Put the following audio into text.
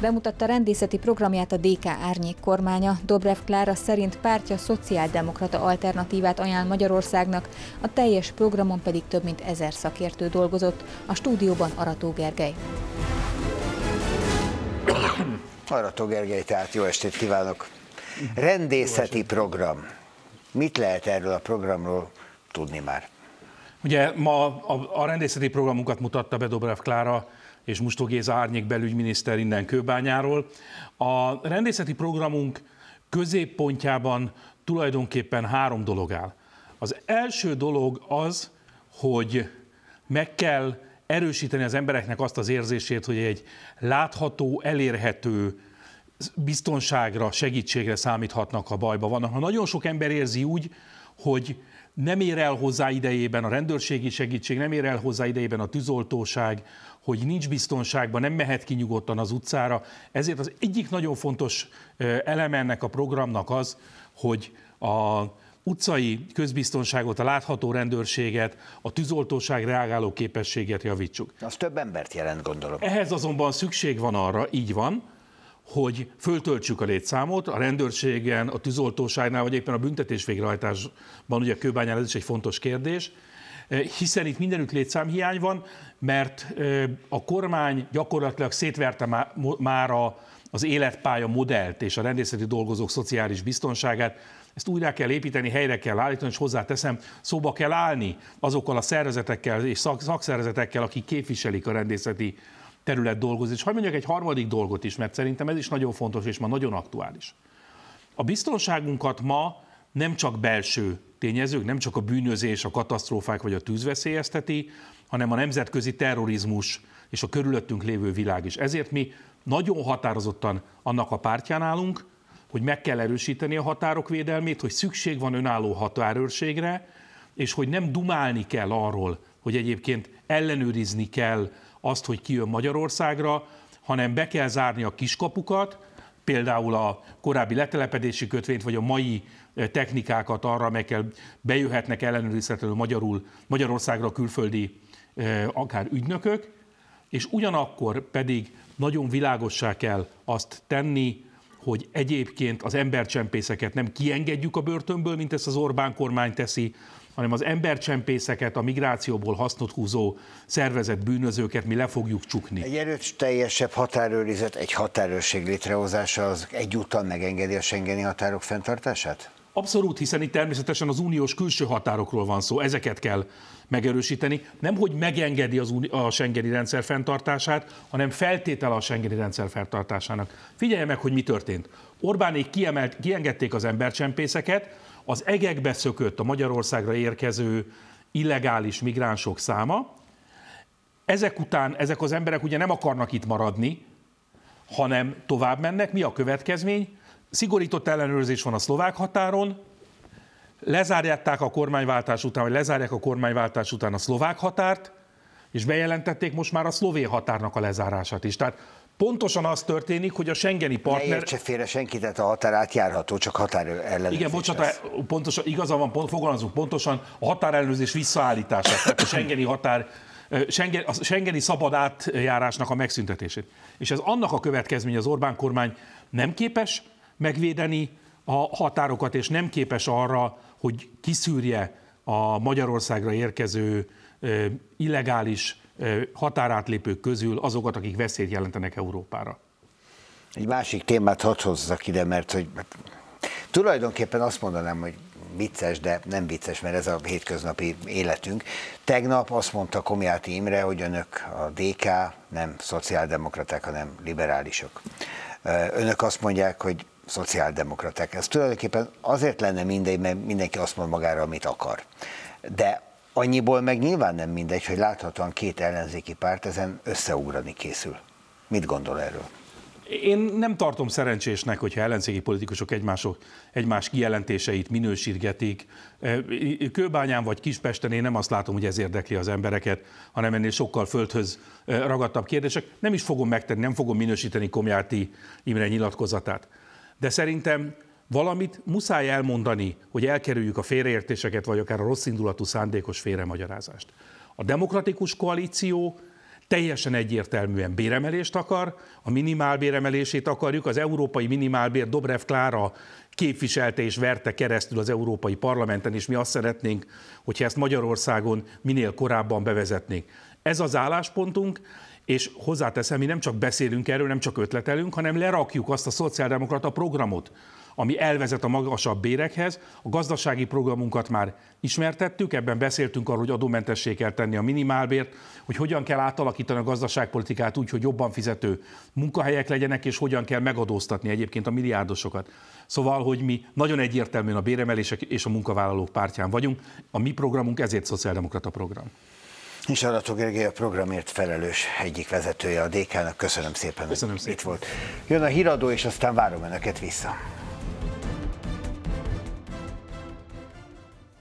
Bemutatta rendészeti programját a DK árnyék kormánya. Dobrev Klára szerint pártja szociáldemokrata alternatívát ajánl Magyarországnak, a teljes programon pedig több mint 1000 szakértő dolgozott. A stúdióban Arató Gergely. Arató Gergely, tehát jó estét kívánok! Rendészeti program. Mit lehet erről a programról tudni már? Ugye ma a rendészeti programunkat mutatta be Dobrev Klára és Musto Géza árnyék belügyminiszter innen Kőbányáról. A rendészeti programunk középpontjában tulajdonképpen 3 dolog áll. Az első dolog az, hogy meg kell erősíteni az embereknek azt az érzését, hogy egy látható, elérhető biztonságra, segítségre számíthatnak, ha bajba vannak. Ha nagyon sok ember érzi úgy, hogy nem ér el hozzá idejében a rendőrségi segítség, nem ér el hozzá idejében a tűzoltóság, hogy nincs biztonságban, nem mehet ki nyugodtan az utcára. Ezért az egyik nagyon fontos eleme ennek a programnak az, hogy a utcai közbiztonságot, a látható rendőrséget, a tűzoltóság reagáló képességet javítsuk. Az több embert jelent, gondolom. Ehhez azonban szükség van arra, így van, hogy föltöltsük a létszámot a rendőrségen, a tűzoltóságnál, vagy éppen a büntetésvégrehajtásban, ugye a Kőbányán ez is egy fontos kérdés, hiszen itt mindenütt létszámhiány van, mert a kormány gyakorlatilag szétverte már az életpálya modellt és a rendészeti dolgozók szociális biztonságát. Ezt újra kell építeni, helyre kell állítani, és hozzáteszem, szóba kell állni azokkal a szervezetekkel és szakszervezetekkel, akik képviselik a rendészeti terület dolgozni. És hadd mondjak egy harmadik dolgot is, mert szerintem ez is nagyon fontos, és ma nagyon aktuális. A biztonságunkat ma nem csak belső tényezők, nem csak a bűnözés, a katasztrófák vagy a tűz veszélyezteti, hanem a nemzetközi terrorizmus és a körülöttünk lévő világ is. Ezért mi nagyon határozottan annak a pártján állunk, hogy meg kell erősíteni a határok védelmét, hogy szükség van önálló határőrségre, és hogy nem dumálni kell arról, hogy egyébként ellenőrizni kell azt, hogy ki jön Magyarországra, hanem be kell zárni a kiskapukat, például a korábbi letelepedési kötvényt, vagy a mai technikákat arra, amelyekkel bejöhetnek ellenőrizhetlenül Magyarországra külföldi akár ügynökök, és ugyanakkor pedig nagyon világossá kell azt tenni, hogy egyébként az embercsempészeket nem kiengedjük a börtönből, mint ezt az Orbán kormány teszi, hanem az embercsempészeket, a migrációból hasznot húzó szervezett bűnözőket mi le fogjuk csukni. Egy erőteljesebb határőrizet, egy határőrség létrehozása az egyúttal megengedi a schengeni határok fenntartását? Abszolút, hiszen itt természetesen az uniós külső határokról van szó, ezeket kell megerősíteni. Nem, hogy megengedi a schengeni rendszer fenntartását, hanem feltétele a schengeni rendszer fenntartásának. Figyelje meg, hogy mi történt. Orbánék kiengedték az embercsempészeket, az egekbe szökött a Magyarországra érkező illegális migránsok száma. Ezek után ezek az emberek ugye nem akarnak itt maradni, hanem tovább mennek. Mi a következmény? Szigorított ellenőrzés van a szlovák határon, lezárják a kormányváltás után a szlovák határt, és bejelentették most már a szlovén határnak a lezárását is. Tehát pontosan az történik, hogy a schengeni partner... Ne értse félre senki, tehát a határ átjárható, csak határellenőrzés. Igen, bocsánat, pontosan, igaza van, fogalmazunk pontosan, a határellenőrzés visszaállítását, tehát a schengeni szabad átjárásnak a megszüntetését. És ez annak a következménye, az Orbán kormány nem képes megvédeni a határokat, és nem képes arra, hogy kiszűrje a Magyarországra érkező illegális határátlépők közül azokat, akik veszélyt jelentenek Európára. Egy másik témát hadd hozzak ide, mert hogy tulajdonképpen azt mondanám, hogy vicces, de nem vicces, mert ez a hétköznapi életünk. Tegnap azt mondta Komjáti Imre, hogy önök a DK nem szociáldemokraták, hanem liberálisok. Önök azt mondják, hogy szociáldemokraták. Ez tulajdonképpen azért lenne mindegy, mert mindenki azt mond magára, amit akar. De annyiból meg nyilván nem mindegy, hogy láthatóan két ellenzéki párt ezen összeugrani készül. Mit gondol erről? Én nem tartom szerencsésnek, hogyha ellenzéki politikusok egymás kijelentéseit minősítgetik. Kőbányán vagy Kispesten én nem azt látom, hogy ez érdekli az embereket, hanem ennél sokkal földhöz ragadtabb kérdések. Nem is fogom megtenni, nem fogom minősíteni Komjáti Imre nyilatkozatát. De szerintem valamit muszáj elmondani, hogy elkerüljük a félreértéseket, vagy akár a rosszindulatú szándékos félremagyarázást. A Demokratikus Koalíció teljesen egyértelműen béremelést akar, a minimálbéremelését akarjuk, az európai minimálbér Dobrev Klára képviselte és verte keresztül az Európai Parlamenten, és mi azt szeretnénk, hogyha ezt Magyarországon minél korábban bevezetnék. Ez az álláspontunk, és hozzáteszem, mi nem csak beszélünk erről, nem csak ötletelünk, hanem lerakjuk azt a szociáldemokrata programot, ami elvezet a magasabb bérekhez. A gazdasági programunkat már ismertettük, ebben beszéltünk arról, hogy adómentessé kell tenni a minimálbért, hogy hogyan kell átalakítani a gazdaságpolitikát úgy, hogy jobban fizető munkahelyek legyenek, és hogyan kell megadóztatni egyébként a milliárdosokat. Szóval, hogy mi nagyon egyértelműen a béremelések és a munkavállalók pártján vagyunk. A mi programunk ezért szociáldemokrata program. És Arató Gergely a programért felelős egyik vezetője a DK-nak. Köszönöm szépen, hogy itt volt. Jön a híradó, és aztán várom önöket vissza.